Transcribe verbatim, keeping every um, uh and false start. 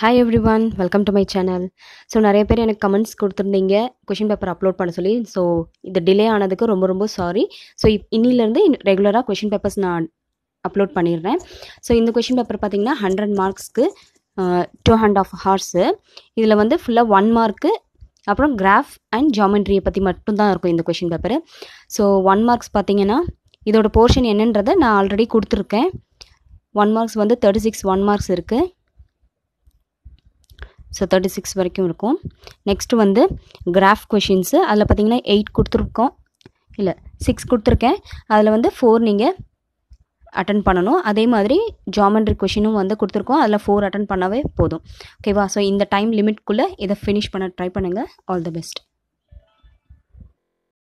Hi everyone, welcome to my channel. So நிறைய பேர் எனக்கு கமெண்ட்ஸ் கொடுத்துருந்தீங்க கொஷின் பேப்பர் அப்லோட் பண்ண சொல்லி. ஸோ இது டிலே ஆனதுக்கு ரொம்ப ரொம்ப சாரி. ஸோ இன்னிலேருந்து ரெகுலராக கொஷின் பேப்பர்ஸ் நான் அப்லோட் பண்ணிடுறேன். ஸோ இந்த கொஷின் பேப்பர் பார்த்திங்கன்னா ஹண்ட்ரட் மார்க்ஸ்க்கு டூ அண்ட் ஆஃப் ஹார்ஸு. இதில் வந்து ஃபுல்லாக ஒன் மார்க்கு அப்புறம் கிராஃப் அண்ட் ஜாமெண்ட்ரியை பற்றி மட்டும்தான் இருக்கும் இந்த question paper. So one marks பார்த்திங்கன்னா இதோட போர்ஷன் என்னன்றதை நான் ஆல்ரெடி கொடுத்துருக்கேன். ஒன் மார்க்ஸ் வந்து தேர்ட்டி சிக்ஸ் ஒன் மார்க்ஸ் இருக்குது. ஸோ தேர்ட்டி சிக்ஸ் வரைக்கும் இருக்கும். நெக்ஸ்ட்டு வந்து கிராஃப் கொஷின்ஸு. அதில் பார்த்தீங்கன்னா எயிட் கொடுத்துருக்கோம், இல்லை சிக்ஸ் கொடுத்துருக்கேன். அதில் வந்து ஃபோர் நீங்கள் அட்டன் பண்ணணும். அதே மாதிரி ஜாமெண்ட்ரி கொஷினும் வந்து கொடுத்துருக்கோம். அதில் ஃபோர் அட்டன் பண்ணவே போதும். ஓகேவா? ஸோ இந்த டைம் லிமிட்குள்ளே இதை ஃபினிஷ் பண்ண ட்ரை பண்ணுங்கள். All the best.